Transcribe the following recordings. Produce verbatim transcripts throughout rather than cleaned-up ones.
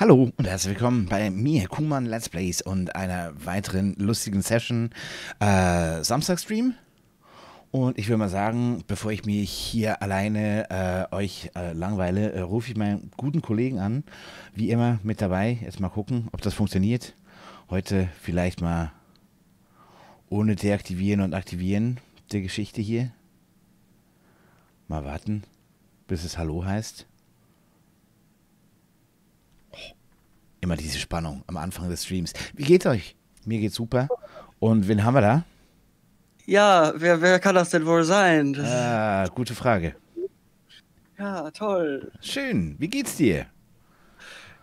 Hallo und herzlich willkommen bei mir, Kuhnmann Let's Plays und einer weiteren lustigen Session, äh, Samstagstream. Und ich würde mal sagen, bevor ich mich hier alleine äh, euch äh, langweile, äh, rufe ich meinen guten Kollegen an, wie immer mit dabei. Jetzt mal gucken, ob das funktioniert. Heute vielleicht mal ohne deaktivieren und aktivieren der Geschichte hier. Mal warten, bis es Hallo heißt. Immer diese Spannung am Anfang des Streams. Wie geht's euch? Mir geht's super. Und wen haben wir da? Ja, wer, wer kann das denn wohl sein? Das ah, gute Frage. Ja, toll. Schön. Wie geht's dir?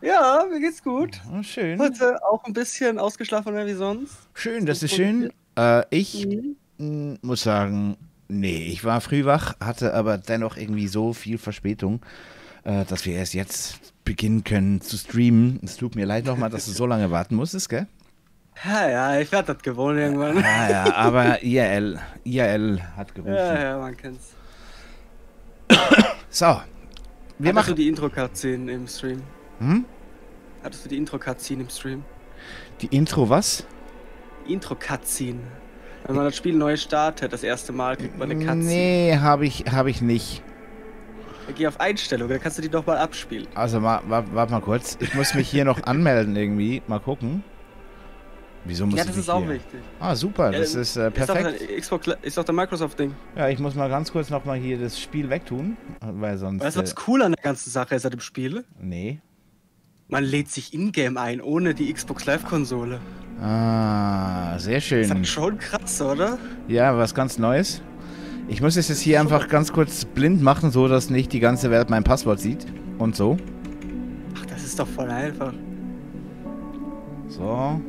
Ja, mir geht's gut. Oh, schön. Heute auch ein bisschen ausgeschlafener wie sonst. Schön, das ist schön. Äh, ich mhm. muss sagen, nee, ich war früh wach, hatte aber dennoch irgendwie so viel Verspätung, äh, dass wir erst jetzt beginnen können zu streamen. Es tut mir leid nochmal, dass du so lange warten musstest, gell? Ja, ja, ich werde das gewohnt irgendwann. Ja, ja, aber I R L, I R L hat gerufen. Ja, ja, man kennt's. So, wir Hattest machen... Hattest du die Intro-Cutscene im Stream? Hm? Hattest du die Intro-Cutscene im Stream? Die Intro was? Intro-Cutscene. Wenn man das Spiel neu startet, das erste Mal kriegt man eine Cutscene. Nee, habe ich, hab ich nicht. Geh auf Einstellung, dann kannst du die doch mal abspielen. Also, ma, ma, warte mal kurz. Ich muss mich hier noch anmelden irgendwie. Mal gucken. Wieso muss ich das? Ja, das ist auch wichtig. Ah, super, das ja, ist äh, perfekt. Ist doch, Xbox, ist doch der Microsoft-Ding. Ja, ich muss mal ganz kurz nochmal hier das Spiel wegtun, weil sonst... Weißt du, was cool an der ganzen Sache ist, an dem Spiel? Nee. Man lädt sich in-game ein, ohne die Xbox Live-Konsole. Ah, sehr schön. Ist das schon krass, oder? Ja, was ganz Neues. Ich muss es jetzt hier einfach ganz kurz blind machen, so dass nicht die ganze Welt mein Passwort sieht und so. Ach, das ist doch voll einfach. So.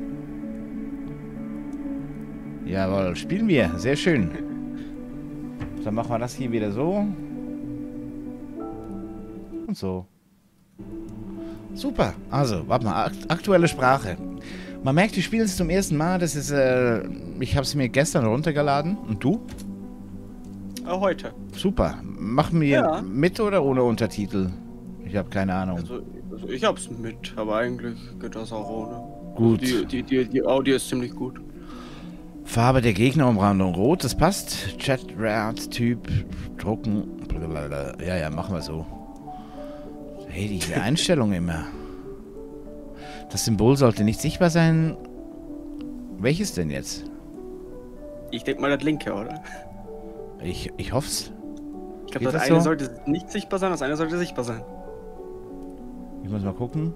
Jawohl, spielen wir. Sehr schön. Dann machen wir das hier wieder so. Und so. Super. Also, warte mal. Aktuelle Sprache. Man merkt, wir spielen es zum ersten Mal. Das ist, äh, ich habe es mir gestern runtergeladen. Und du? Heute. Super. Machen wir ja. Mit oder ohne Untertitel? Ich habe keine Ahnung. Also, also ich hab's mit, aber eigentlich geht das auch ohne. Gut. Also die, die, die, die Audio ist ziemlich gut. Farbe der Gegnerumrandung rot, das passt. Chat-Route-Typ, drucken. Blablabla. Ja, ja, machen wir so. Hey, diese Einstellung immer. Das Symbol sollte nicht sichtbar sein. Welches denn jetzt? Ich denke mal das linke, oder? Ich, ich hoffe es. Ich glaube, das, das eine so? sollte nicht sichtbar sein, das eine sollte sichtbar sein. Ich muss mal gucken,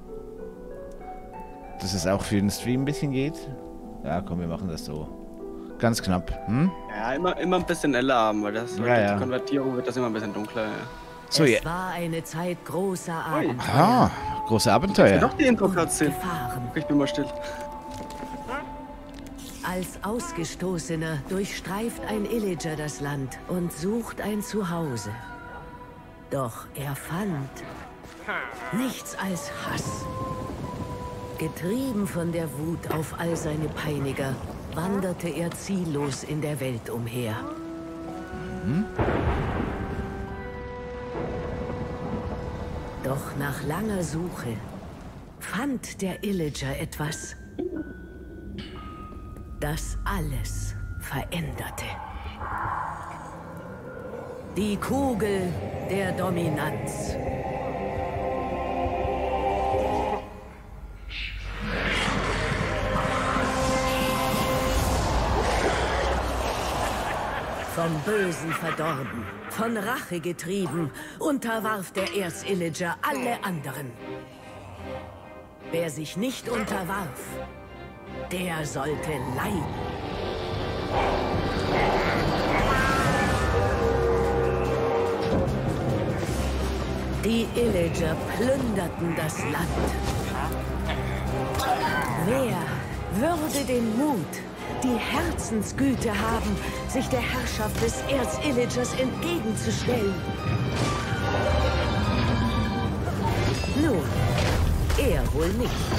dass es auch für den Stream ein bisschen geht. Ja, komm, wir machen das so. Ganz knapp. Hm? Ja, immer, immer ein bisschen heller haben, weil das ja, durch ja. die Konvertierung wird das immer ein bisschen dunkler. Ja. So, es ja. war eine Zeit großer Abenteuer. Ah, große Abenteuer. Doch die Intro-Cutscene. Ich bin mal still. Als Ausgestoßener durchstreift ein Illager das Land und sucht ein Zuhause. Doch er fand nichts als Hass. Getrieben von der Wut auf all seine Peiniger, wanderte er ziellos in der Welt umher. Mhm. Doch nach langer Suche fand der Illager etwas, das alles veränderte. Die Kugel der Dominanz. Vom Bösen verdorben, von Rache getrieben, unterwarf der Erz-Illager alle anderen. Wer sich nicht unterwarf, der sollte leiden. Die Illager plünderten das Land. Wer würde den Mut, die Herzensgüte haben, sich der Herrschaft des Erz-Illagers entgegenzustellen? Nun, er wohl nicht.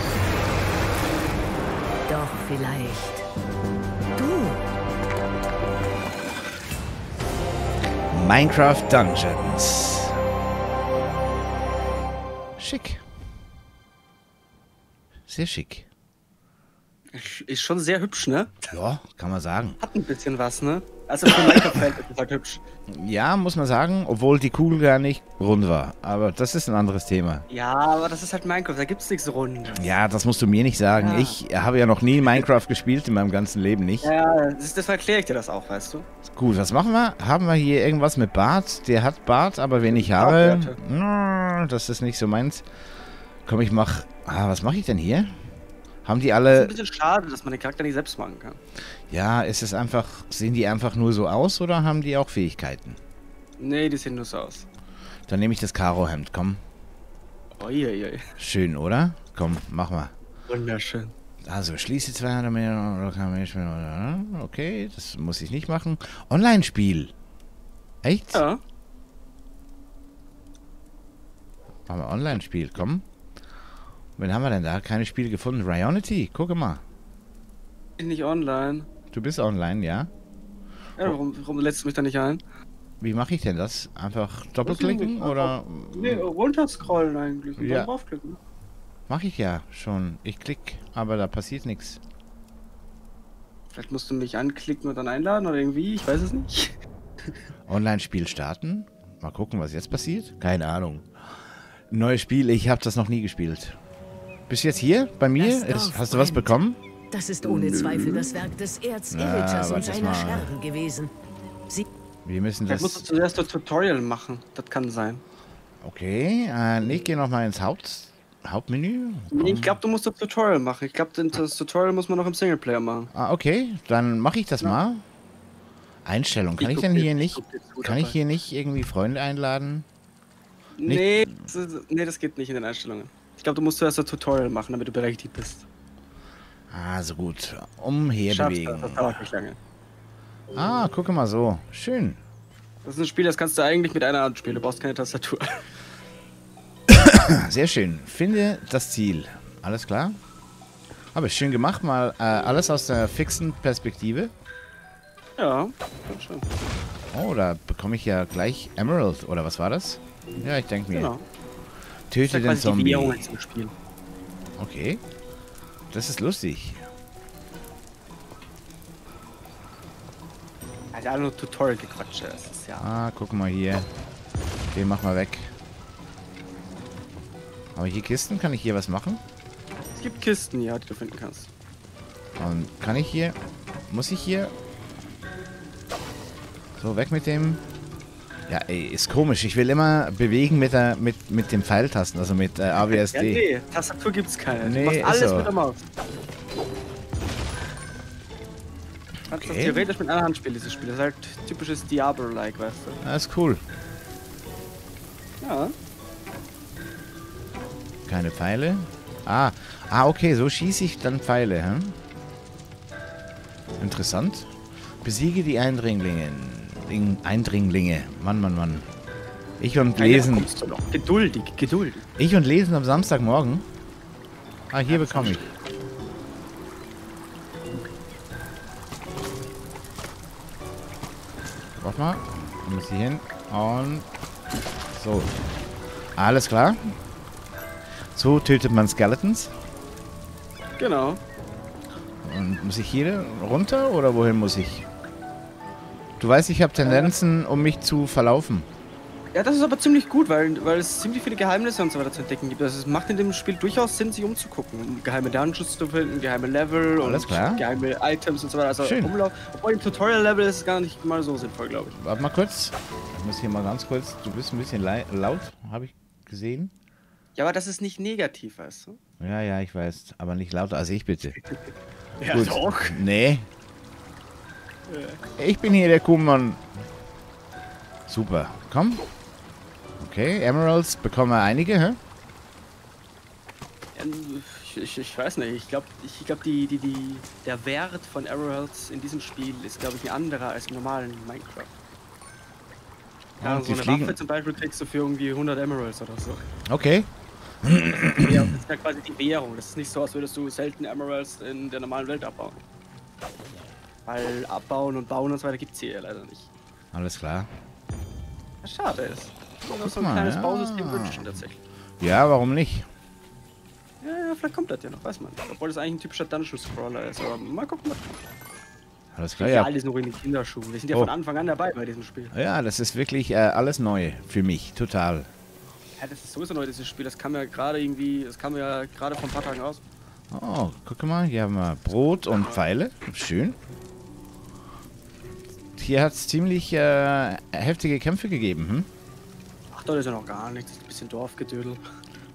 Doch vielleicht du. Minecraft Dungeons. Schick. Sehr schick. Ist schon sehr hübsch, ne? Ja, kann man sagen. Hat ein bisschen was, ne? Also für Minecraft-Fans ist es halt hübsch. Ja, muss man sagen, obwohl die Kugel gar nicht rund war. Aber das ist ein anderes Thema. Ja, aber das ist halt Minecraft, da gibt's nichts rund. Ja, das musst du mir nicht sagen. Ja. Ich habe ja noch nie Minecraft gespielt, in meinem ganzen Leben nicht. Ja, das, das erkläre ich dir das auch, weißt du. Gut, was machen wir? Haben wir hier irgendwas mit Bart? Der hat Bart, aber wenig Haare. Ja, das ist nicht so meins. Komm, ich mach... Ah, was mache ich denn hier? Haben die alle... Das ist ein bisschen schade, dass man den Charakter nicht selbst machen kann. Ja, ist es einfach... Sehen die einfach nur so aus oder haben die auch Fähigkeiten? Nee, die sehen nur so aus. Dann nehme ich das Karohemd, komm. Uiuiui. Schön, oder? Komm, mach mal. Wunderschön. Also, schließe zweihundert Meter... Okay, das muss ich nicht machen. Online-Spiel. Echt? Ja. Machen wir Online-Spiel, komm. Wen haben wir denn da? Keine Spiele gefunden. Rayonity, gucke mal. Ich bin nicht online. Du bist online, ja? Ja, warum, warum lädst du mich da nicht ein? Wie mache ich denn das? Einfach doppelklicken oder? Nee, runterscrollen eigentlich und ja. Dann draufklicken. Mache ich ja schon. Ich klicke, aber da passiert nichts. Vielleicht musst du mich anklicken und dann einladen oder irgendwie, ich weiß es nicht. Online-Spiel starten. Mal gucken, was jetzt passiert. Keine Ahnung. Neues Spiel, ich habe das noch nie gespielt. Bist du jetzt hier bei mir? Ist, hast du was bekommen? Das ist ohne Zweifel das Werk des Erz-Illagers und seiner Schergen gewesen. Sie Wir müssen das... Musst du zuerst ein Tutorial machen. Das kann sein. Okay, äh, ich gehe nochmal ins Haupt Hauptmenü. Nee, ich glaube, du musst das Tutorial machen. Ich glaube, das Tutorial muss man noch im Singleplayer machen. Ah, okay. Dann mache ich das ja. mal. Einstellung. Kann ich, ich denn hier nicht... Kann ich hier nicht irgendwie Freunde einladen? Nicht? Nee, das ist, nee, das geht nicht in den Einstellungen. Ich glaube, du musst zuerst ein Tutorial machen, damit du berechtigt bist. Also gut, umherbewegen. Das dauert nicht lange. Ah, gucke mal so. Schön. Das ist ein Spiel, das kannst du eigentlich mit einer Hand spielen. Du brauchst keine Tastatur. Sehr schön. Finde das Ziel. Alles klar? Aber schön gemacht. Mal äh, alles aus der fixen Perspektive. Ja, ganz schön. Oh, da bekomme ich ja gleich Emerald. Oder was war das? Ja, ich denke mir. Genau. Töte den Zombie. Okay. Das ist lustig. Also alle nur Tutorial gequatscht. Ja. Ah, guck mal hier. Den mach mal weg. Aber hier Kisten? Kann ich hier was machen? Es gibt Kisten, ja, die du finden kannst. Und kann ich hier... Muss ich hier... So, weg mit dem... Ja, ey, ist komisch. Ich will immer bewegen mit der mit, mit den Pfeiltasten, also mit äh, A W S D. Ja, nee, Tastatur gibt's keine. Nee, du machst alles so. Mit der Maus. Kannst okay. das theoretisch mit einer Hand spielen, dieses Spiel. Das ist halt typisches Diablo-like, weißt du. Das ist cool. Ja. Keine Pfeile. Ah, ah okay, so schieße ich dann Pfeile, hm? Interessant. Besiege die Eindringlingen. Eindringlinge. Mann, Mann, Mann. Ich und Lesen... Ja, kommst du noch. Geduldig, geduldig. Ich und Lesen am Samstagmorgen. Ah, hier bekomme ich. Warte mal. Ich muss hier hin. Und... So. Alles klar. So tötet man Skeletons. Genau. Und muss ich hier runter oder wohin muss ich? Du weißt, ich habe Tendenzen, um mich zu verlaufen. Ja, das ist aber ziemlich gut, weil, weil es ziemlich viele Geheimnisse und so weiter zu entdecken gibt. Also es macht in dem Spiel durchaus Sinn, sich umzugucken. Um geheime Dungeons zu finden, geheime Level und geheime Items und so weiter. Also schön. Umlauf. Obwohl im Tutorial-Level ist es gar nicht mal so sinnvoll, glaube ich. Warte mal kurz. Ich muss hier mal ganz kurz. Du bist ein bisschen laut, habe ich gesehen. Ja, aber das ist nicht negativ, weißt du? Ja, ja, ich weiß. Aber nicht lauter als ich, bitte. Ja, gut. Doch. Nee. Ich bin hier der Kuhnmann. Super. Komm. Okay, Emeralds bekommen wir einige, hä? Ich, ich, ich weiß nicht. Ich glaube, ich glaub, die, die, die, der Wert von Emeralds in diesem Spiel ist, glaube ich, ein anderer als im normalen Minecraft. Ja, so eine Waffe zum Beispiel kriegst du für irgendwie hundert Emeralds oder so. Okay. Das ist ja quasi die Währung. Das ist nicht so, als würdest du selten Emeralds in der normalen Welt abbauen. Weil abbauen und bauen und so weiter gibt es hier leider nicht. Alles klar. Ja, schade ist. Ich würde noch so ein kleines Bausystem wünschen, tatsächlich. Ja, warum nicht? Ja, ja, vielleicht kommt das ja noch, weiß man. Obwohl das eigentlich ein typischer Dungeon-Scroller ist, aber mal gucken, mal gucken. Alles klar, ja. Ja, alles noch in den Kinderschuhen. Wir sind ja oh. von Anfang an dabei bei diesem Spiel. Ja, das ist wirklich äh, alles neu für mich, total. Ja, das ist sowieso neu, dieses Spiel. Das kam ja gerade irgendwie, das kam ja gerade vor ein paar Tagen raus. Oh, guck mal, hier haben wir Brot und Pfeile. Schön. Hier hat es ziemlich äh, heftige Kämpfe gegeben, hm? Ach, da ist ja noch gar nichts. Das ist ein bisschen Dorfgedödel.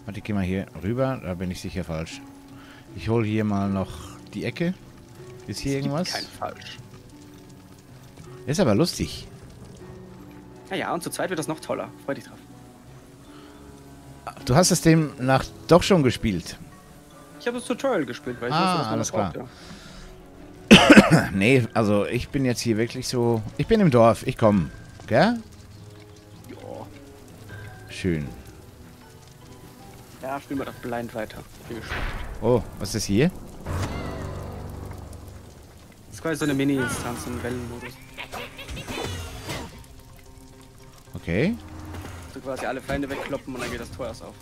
Warte, ich geh mal hier rüber. Da bin ich sicher falsch. Ich hole hier mal noch die Ecke. Ist hier irgendwas? Kein falsch. Ist aber lustig. Naja, und zu zweit wird das noch toller. Freu dich drauf. Du hast es demnach doch schon gespielt. Ich habe das Tutorial gespielt, weil ich ah, wusste, dass man das braucht, ja. Nee, also ich bin jetzt hier wirklich so... Ich bin im Dorf, ich komme. Gell? Ja. Schön. Ja, spielen wir das blind weiter. Viel Spaß. Oh, was ist hier? Das ist quasi so eine Mini-Instanz im Wellenmodus. Okay. So quasi alle Feinde wegkloppen und dann geht das Tor erst auf.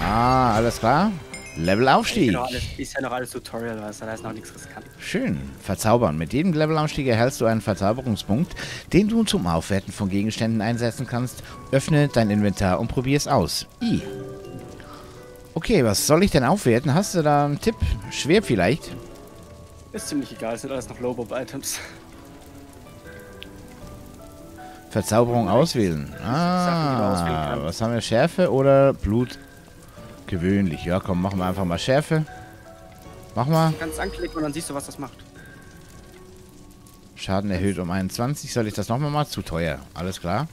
Ah, alles klar. Levelaufstieg. Ist ja noch alles Tutorial, also da ist noch nichts riskant. Schön. Verzaubern. Mit jedem Levelaufstieg erhältst du einen Verzauberungspunkt, den du zum Aufwerten von Gegenständen einsetzen kannst. Öffne dein Inventar und probier es aus. I. Okay, was soll ich denn aufwerten? Hast du da einen Tipp? Schwer vielleicht? Ist ziemlich egal, es sind alles noch Low-Bob-Items. Verzauberung auswählen. Ah, was haben wir? Schärfe oder Blut? Gewöhnlich. Ja, komm, machen wir einfach mal Schärfe. Mach mal. Kannst anklicken und dann siehst du, was das macht. Schaden erhöht um einundzwanzig. Soll ich das nochmal machen? Zu teuer. Alles klar.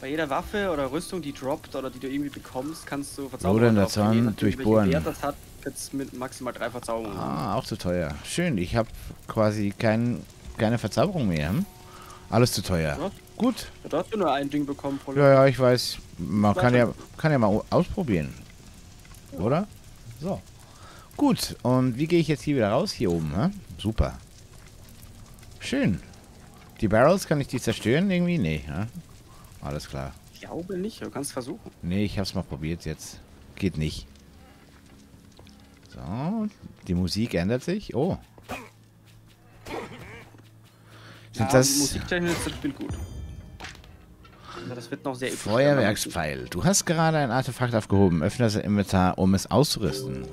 Bei jeder Waffe oder Rüstung, die droppt oder die du irgendwie bekommst, kannst du Verzauberung aufgeben. Durchbohren. Wert das hat, jetzt mit maximal drei Verzauberungen. Ah, auch zu teuer. Schön. Ich habe quasi kein, keine Verzauberung mehr. Hm? Alles zu teuer. Ja. Gut. Ja, da hast du nur ein Ding bekommen. Ja, ja, ich weiß. Man kann ja, kann ja mal ausprobieren. Oder? So. Gut. Und wie gehe ich jetzt hier wieder raus? Hier oben, ne? Super. Schön. Die Barrels, kann ich die zerstören irgendwie? Nee, ne? Alles klar. Ich glaube nicht. Du kannst versuchen. Nee, ich hab's mal probiert jetzt. Geht nicht. So. Die Musik ändert sich. Oh. Sind ja, das... Musiktechnisch ist das Spiel gut. Das wird noch sehr Feuerwerkspfeil. Du hast gerade ein Artefakt aufgehoben. Öffne das Inventar, um es auszurüsten.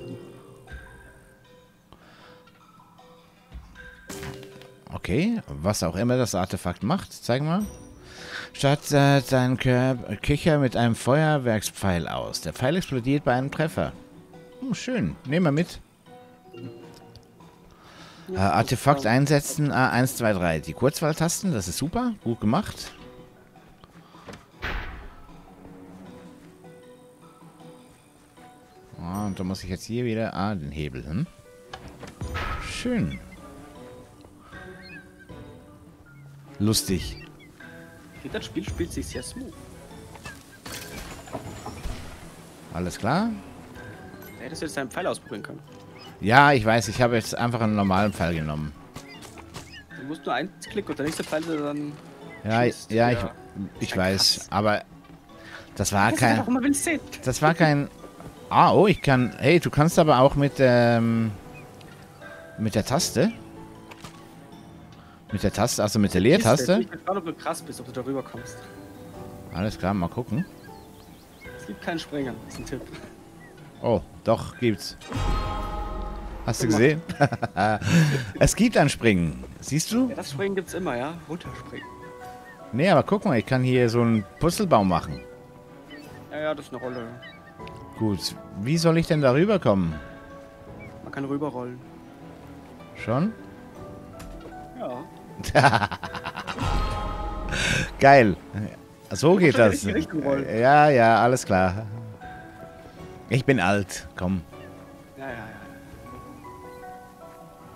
Okay, was auch immer das Artefakt macht, zeig mal. Starte deinen Köcher mit einem Feuerwerkspfeil aus. Der Pfeil explodiert bei einem Treffer. Hm, schön, nehmen wir mit. Äh, Artefakt einsetzen, A eins, zwei, drei. Die Kurzwahltasten, das ist super, gut gemacht. Ah, und da muss ich jetzt hier wieder... Ah, den Hebel hin. Schön. Lustig. Das Spiel spielt sich sehr smooth. Alles klar? Da hättest du jetzt deinen Pfeil ausprobieren können. Ja, ich weiß. Ich habe jetzt einfach einen normalen Pfeil genommen. Du musst nur einen Klick und der nächste Pfeil dann... Ja, schießt, ja, ich, ich weiß. Krass. Aber das war das kein... Immer, das war kein... Ah, oh, ich kann... Hey, du kannst aber auch mit, ähm, mit der Taste. Mit der Taste, also mit der Leertaste. Ich bin gerade, ob du krass bist, ob du darüber kommst. Alles klar, mal gucken. Es gibt keinen Springen, das ist ein Tipp. Oh, doch, gibt's. Hast du gesehen? Es gibt ein Springen, siehst du? Ja, das Springen gibt's immer, ja. Runterspringen. Nee, aber guck mal, ich kann hier so einen Puzzlebaum machen. Ja, ja, das ist eine Rolle. Gut, wie soll ich denn da rüberkommen? Man kann rüberrollen. Schon? Ja. Geil. So geht das. Ja, ja, alles klar. Ich bin alt, komm. Ja, ja, ja.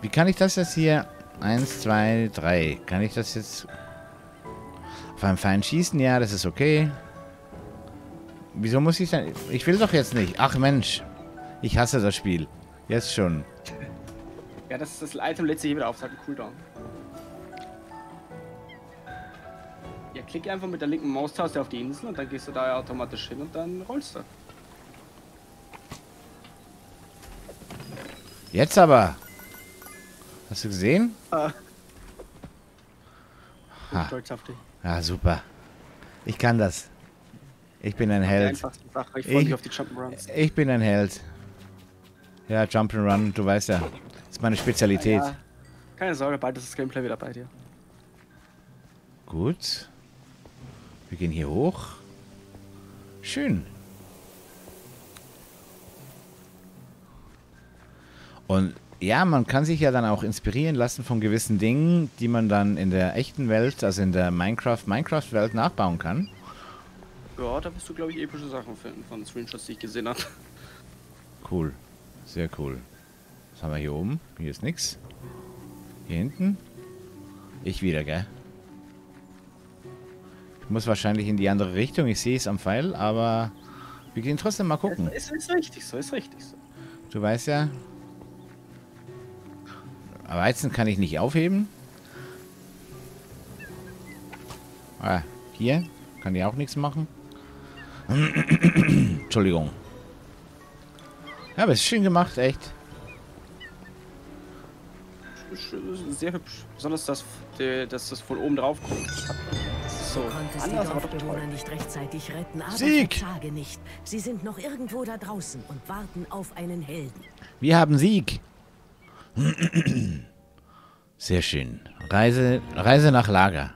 Wie kann ich das jetzt hier? Eins, zwei, drei. Kann ich das jetzt auf einem Feind schießen? Ja, das ist okay. Wieso muss ich denn... Ich will doch jetzt nicht. Ach Mensch. Ich hasse das Spiel. Jetzt schon. Ja, das ist das Item lädt sich wieder auf. Das hat einen Cooldown. Ja, klick einfach mit der linken Maustaste auf die Insel und dann gehst du da automatisch hin und dann rollst du. Jetzt aber. Hast du gesehen? Ah. Ha. Stolz auf dich. Ja, super. Ich kann das. Ich bin ein Held. Ich, ich, auf die ich bin ein Held. Ja, Jump'n'Run, du weißt ja. Das ist meine Spezialität. Ja, ja. Keine Sorge, bald ist das Gameplay wieder bei dir. Gut. Wir gehen hier hoch. Schön. Und ja, man kann sich ja dann auch inspirieren lassen von gewissen Dingen, die man dann in der echten Welt, also in der Minecraft, Minecraft-Welt nachbauen kann. Ja, da wirst du, glaube ich, epische Sachen finden von Screenshots, die ich gesehen habe. Cool. Sehr cool. Was haben wir hier oben? Hier ist nichts. Hier hinten? Ich wieder, gell? Ich muss wahrscheinlich in die andere Richtung. Ich sehe es am Pfeil, aber wir gehen trotzdem mal gucken. Ist, ist richtig so, ist richtig so. Du weißt ja... Weizen kann ich nicht aufheben. Ah, hier kann ich auch nichts machen. Entschuldigung. Ja, aber es ist schön gemacht, echt. Sehr hübsch. Besonders, dass, dass das von oben drauf kommt. So, anders aber doch toll. Nicht rechtzeitig retten, aber Sieg! Verzagen nicht. Sie sind noch irgendwo da draußen und warten auf einen Helden. Wir haben Sieg. Sehr schön. Reise, Reise nach Lager.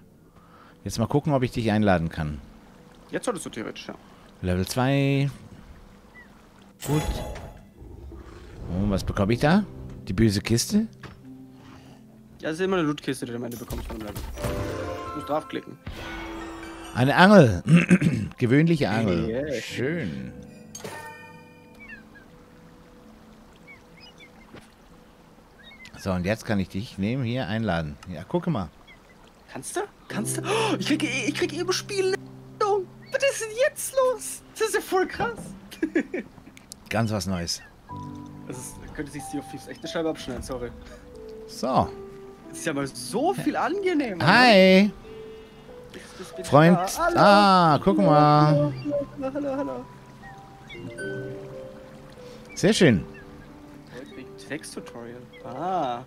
Jetzt mal gucken, ob ich dich einladen kann. Jetzt solltest du theoretisch, ja. Level zwei. Gut. Und was bekomme ich da? Die böse Kiste? Ja, das ist immer eine Lootkiste, die du am Ende bekommst. Du musst draufklicken. Eine Angel. Gewöhnliche Angel. Yeah. Schön. So, und jetzt kann ich dich nehmen, hier einladen. Ja, gucke mal. Kannst du? Kannst du? Oh, ich kriege ich krieg eben Spiele. Was ist denn jetzt los? Das ist ja voll krass. Ganz was Neues. Das ist, könnte sich die auf echt eine Scheibe abschneiden, sorry. So. Das ist ja mal so viel angenehmer. Hi. Ne? Freund. Ah, guck mal. Hallo, hallo, hallo. Sehr schön. Texttutorial. Ah.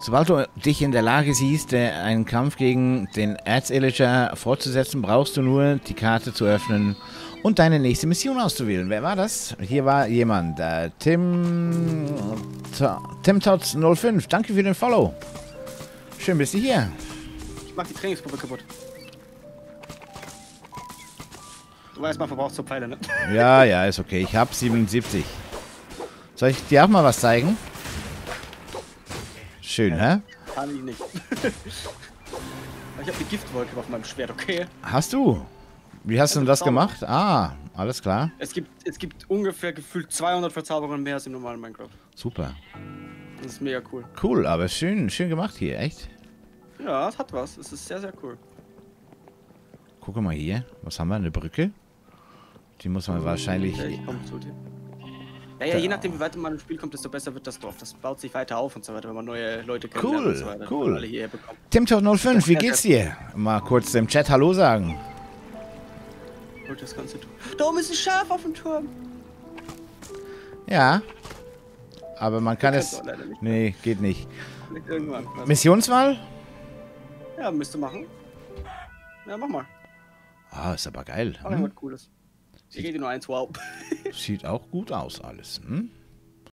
Sobald du dich in der Lage siehst, einen Kampf gegen den Erz-Illager fortzusetzen, brauchst du nur die Karte zu öffnen und deine nächste Mission auszuwählen. Wer war das? Hier war jemand. Äh, Tim... Timtotz null fünf. Danke für den Follow. Schön bist du hier. Ich mach die Trainingsgruppe kaputt. Du weißt, man verbraucht so Pfeile, ne? Ja, ja, ist okay. Ich hab siebenundsiebzig. Soll ich dir auch mal was zeigen? Schön, ja, hä? Kann ich nicht. Ich habe die Giftwolke auf meinem Schwert, okay? Hast du? Wie hast also du denn das gemacht? Ah, alles klar. Es gibt, es gibt ungefähr gefühlt zweihundert Verzauberungen mehr als im normalen Minecraft. Super. Das ist mega cool. Cool, aber schön, schön gemacht hier, echt? Ja, es hat was. Es ist sehr, sehr cool. Guck mal hier. Was haben wir? Eine Brücke? Die muss man oh, wahrscheinlich... Okay, ich komm zu dir. Ja, ja, je nachdem, wie weiter man im Spiel kommt, desto besser wird das Dorf. Das baut sich weiter auf und so weiter, wenn man neue Leute kennenlernt und so weiter. Cool, cool. Timtotz null fünf, wie geht's dir? Mal kurz dem Chat Hallo sagen. Das ganze da oben ist ein Schaf auf dem Turm. Ja. Aber man kann es... Nee, geht nicht. Missionswahl? Ja, müsste machen. Ja, mach mal. Ah, ist aber geil. Auch noch was Cooles. Hier geht nur eins, wow. Sieht auch gut aus alles, hm?